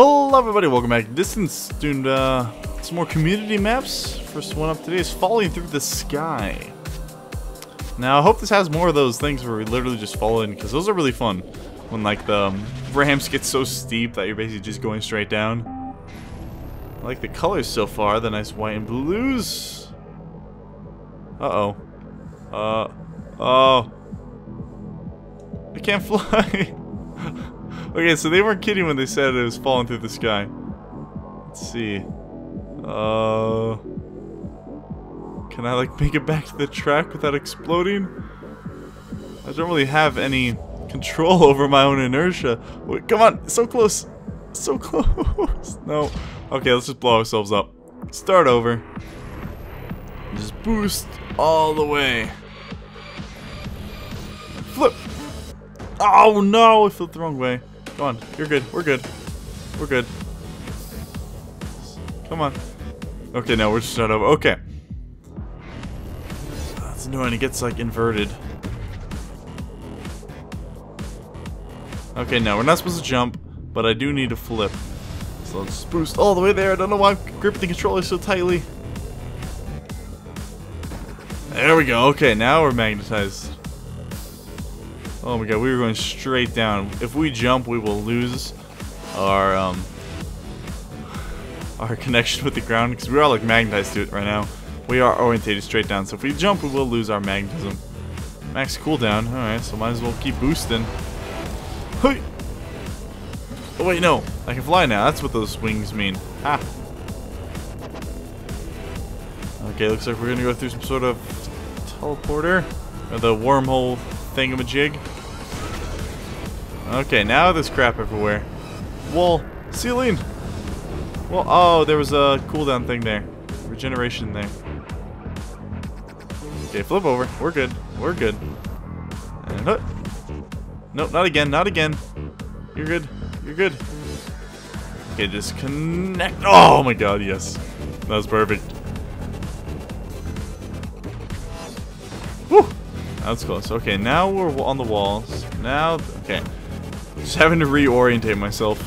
Hello everybody, welcome back to Distance, doing some more community maps. First one up today is Falling Through the Sky. Now I hope this has more of those things where we literally just fall in, because those are really fun. When like the ramps get so steep that you're basically just going straight down. I like the colors so far, the nice white and blues. Uh-oh. Oh. I can't fly. Okay, so they weren't kidding when they said it was falling through the sky. Let's see. Can I, like, make it back to the track without exploding? I don't really have any control over my own inertia. Wait, come on! So close! So close! No. Okay, let's just blow ourselves up. Start over. Just boost all the way. Flip! Oh, no! I flipped the wrong way. Come on, you're good, we're good, we're good. Come on. Okay, now we're just not over. Okay. That's annoying, it gets like inverted. Okay, now we're not supposed to jump, but I do need to flip. So let's boost all the way there. I don't know why I'm gripping the controller so tightly. There we go, okay, now we're magnetized. Oh my god, we were going straight down. If we jump, we will lose our connection with the ground, because we are like magnetized to it right now. We are orientated straight down, so if we jump, we will lose our magnetism. Max cooldown. Alright, so might as well keep boosting. Hey! Oh wait, no. I can fly now. That's what those wings mean. Ah. Okay, looks like we're going to go through some sort of teleporter. Or the wormhole thingamajig. Okay, now there's crap everywhere. Wall, ceiling. Well, oh, there was a cooldown thing there, regeneration there. Okay, flip over. We're good. We're good. And nope, not again. Not again. You're good. You're good. Okay, just connect. Oh my god, yes, that was perfect. Woo. That's close. Okay, now we're on the walls. Now, okay. Just having to reorientate myself.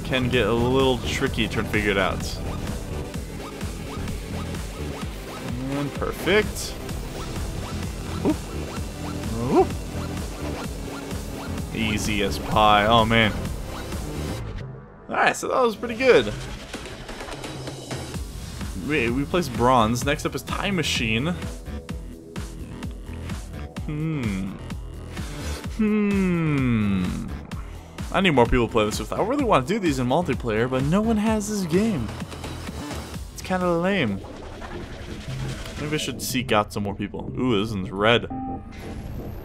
It can get a little tricky trying to figure it out. And perfect. Ooh. Ooh. Easy as pie. Oh, man. Alright, so that was pretty good. We placed bronze. Next up is Time Machine. I need more people to play this with. I really want to do these in multiplayer, but no one has this game. It's kind of lame. Maybe I should seek out some more people. Ooh, this one's red.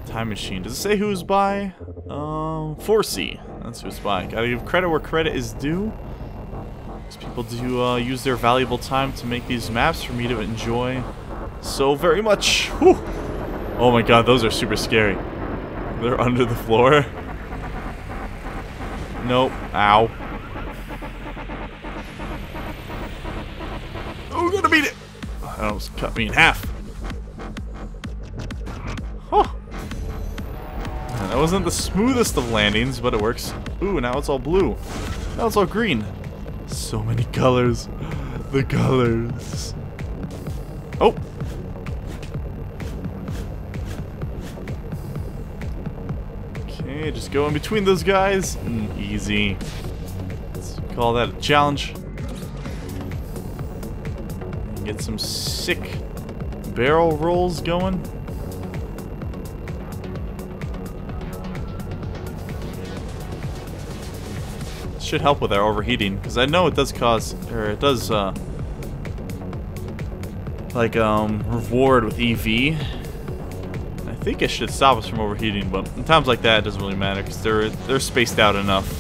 Time Machine. Does it say who's by? 4C. That's who's by. Gotta give credit where credit is due. These people do use their valuable time to make these maps for me to enjoy so very much. Whew. Oh my god, those are super scary. They're under the floor. Nope. Ow. Oh, we're gonna beat it! That almost cut me in half. Oh. That wasn't the smoothest of landings, but it works. Ooh, now it's all blue. Now it's all green. So many colors. The colors. Oh. Just go in between those guys. Easy. Let's call that a challenge. Get some sick barrel rolls going. Should help with our overheating, because I know it does cause, or it does reward with EV. I think it should stop us from overheating, but in times like that, it doesn't really matter because they're spaced out enough.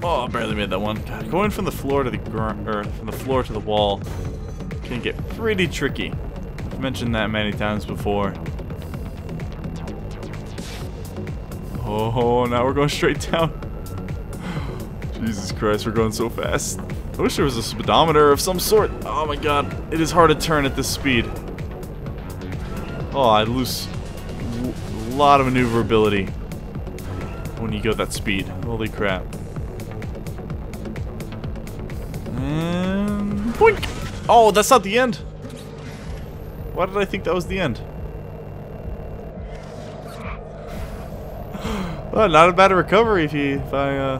Oh, I barely made that one. God, going from the floor to the ground, or from the floor to the wall, can get pretty tricky. I've mentioned that many times before. Oh, now we're going straight down. Jesus Christ, we're going so fast. I wish there was a speedometer of some sort. Oh my god, it is hard to turn at this speed. Oh, I lose a lot of maneuverability. when you go that speed. Holy crap. And boink! Oh, that's not the end! Why did I think that was the end? Well, not a bad recovery if I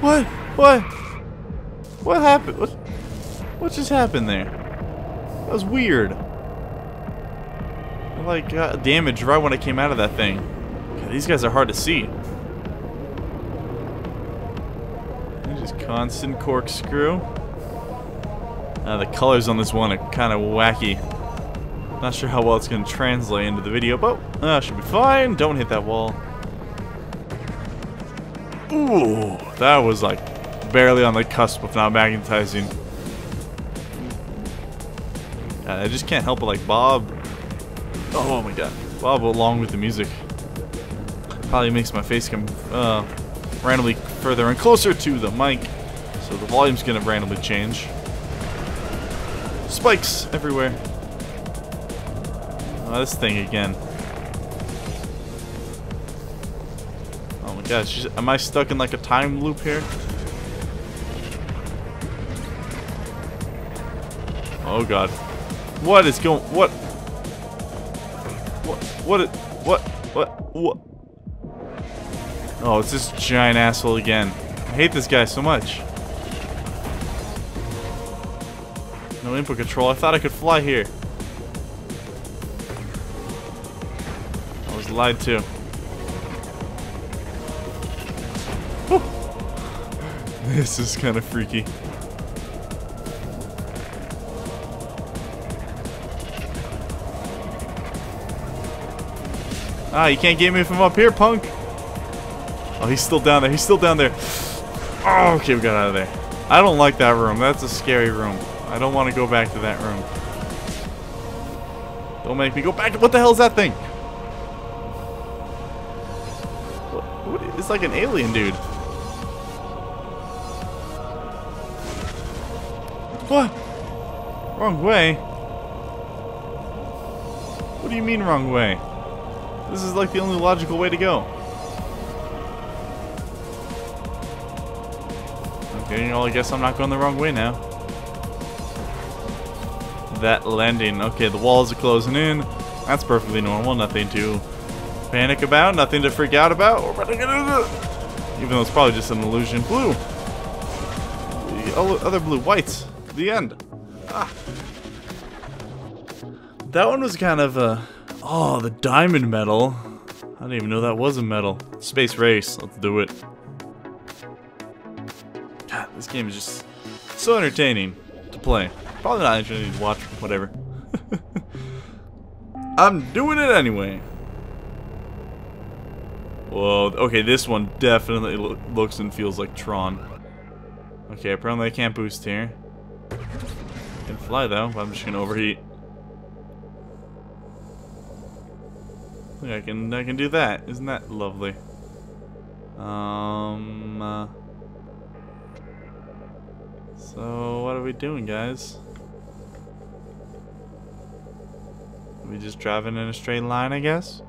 What? What? What happened? What just happened there? That was weird. I like got damaged right when I came out of that thing. God, these guys are hard to see. Just constant corkscrew. The colors on this one are kind of wacky. Not sure how well it's going to translate into the video, but should be fine. Don't hit that wall. Ooh, that was like barely on the cusp of not magnetizing. I just can't help but like Bob. Oh my god, Bob along with the music probably makes my face come randomly further and closer to the mic, so the volume's gonna randomly change. Spikes everywhere. Oh, this thing again. Oh my gosh, am I stuck in like a time loop here? Oh god. What is going? What? Oh, it's this giant asshole again. I hate this guy so much. No input control. I thought I could fly here. I was lied to. Whew. This is kind of freaky. Ah, you can't get me from up here, punk! Oh, he's still down there, he's still down there. Oh, okay, we got out of there. I don't like that room, that's a scary room. I don't want to go back to that room. Don't make me go back to- what the hell is that thing? What it's like an alien dude. What? Wrong way? What do you mean wrong way? This is like the only logical way to go. Okay, well, I guess I'm not going the wrong way now. That landing. Okay, the walls are closing in. That's perfectly normal. Nothing to panic about. Nothing to freak out about. Even though it's probably just an illusion. Blue. The other blue. White. The end. Ah. That one was kind of a... Oh, the diamond medal. I didn't even know that was a medal. Space race. Let's do it. God, this game is just so entertaining to play. Probably not entertaining to watch, whatever. I'm doing it anyway. Whoa, okay, this one definitely looks and feels like Tron. Okay, apparently I can't boost here. I can fly though, but I'm just gonna overheat. Look, I can do that. Isn't that lovely? So what are we doing, guys? Are we just driving in a straight line, I guess?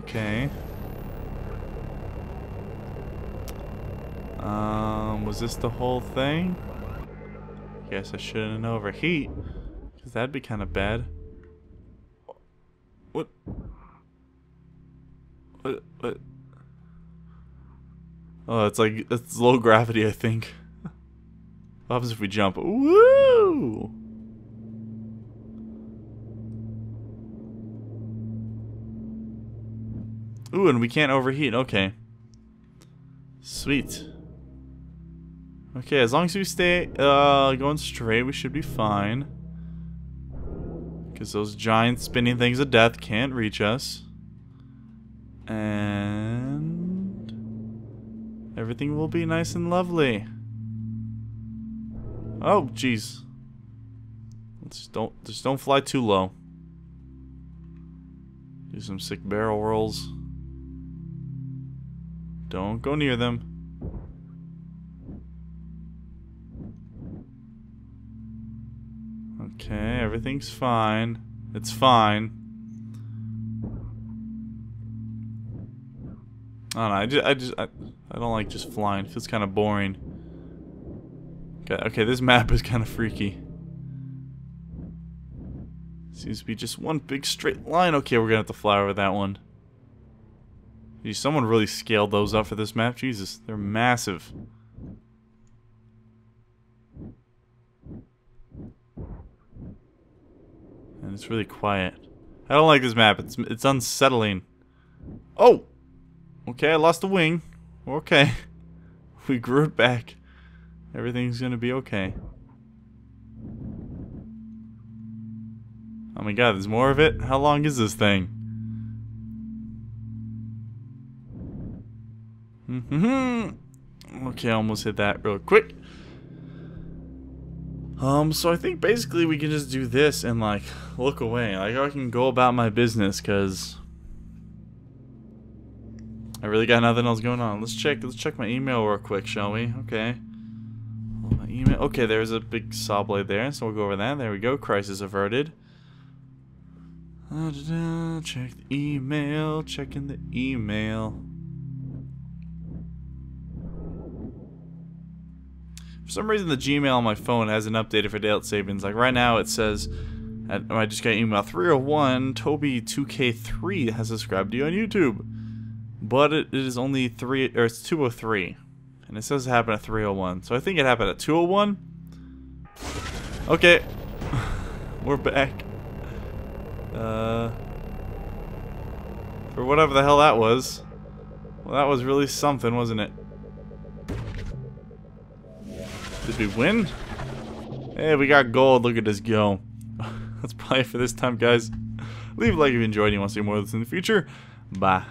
Okay. Was this the whole thing? Guess I shouldn't overheat, because that'd be kind of bad. What? What? Oh, it's like, it's low gravity, I think. What happens if we jump? Woo! Ooh, and we can't overheat, okay. Sweet. Okay, as long as we stay going straight, we should be fine. Because those giant spinning things of death can't reach us. And everything will be nice and lovely. Oh, jeez. Just don't fly too low. Do some sick barrel rolls. Don't go near them. Okay, everything's fine. It's fine. I don't know, I don't like just flying. It feels kind of boring. Okay, this map is kind of freaky. Seems to be just one big straight line. Okay, we're gonna have to fly over that one. Geez, someone really scaled those up for this map. Jesus, they're massive. And it's really quiet. I don't like this map. It's unsettling. Oh! Okay, I lost a wing. Okay. We grew it back. Everything's gonna be okay. Oh my god, there's more of it? How long is this thing? Okay, I almost hit that real quick. So I think basically we can just do this and like look away. Like I can go about my business because I really got nothing else going on. Let's check my email real quick, shall we? Okay. My email. Okay, there's a big saw blade there, so we'll go over that. There we go. Crisis averted. Check the email. Checking the email. For some reason, the Gmail on my phone hasn't updated for daylight savings. Like right now, it says, I just got email 301. Toby2K3 has subscribed to you on YouTube, but it is only three, or it's 203, and it says it happened at 301. So I think it happened at 201. Okay, we're back. For whatever the hell that was. Well, that was really something, wasn't it? Did we win? Hey, we got gold. Look at this go. That's probably for this time, guys. Leave a like if you enjoyed and you want to see more of this in the future. Bye.